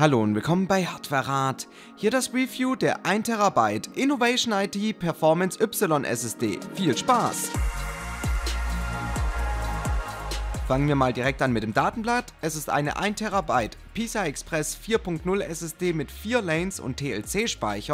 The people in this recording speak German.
Hallo und willkommen bei HardwareRat. Hier das Review der 1 TB Innovation IT Performance Y SSD. Viel Spaß! Fangen wir mal direkt an mit dem Datenblatt. Es ist eine 1 TB PCI Express 4.0 SSD mit 4 Lanes und TLC-Speicher.